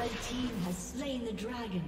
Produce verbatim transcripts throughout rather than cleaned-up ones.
Red team has slain the dragon.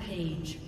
Page.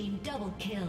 team double kill.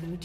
Blue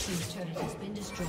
This turret has been destroyed.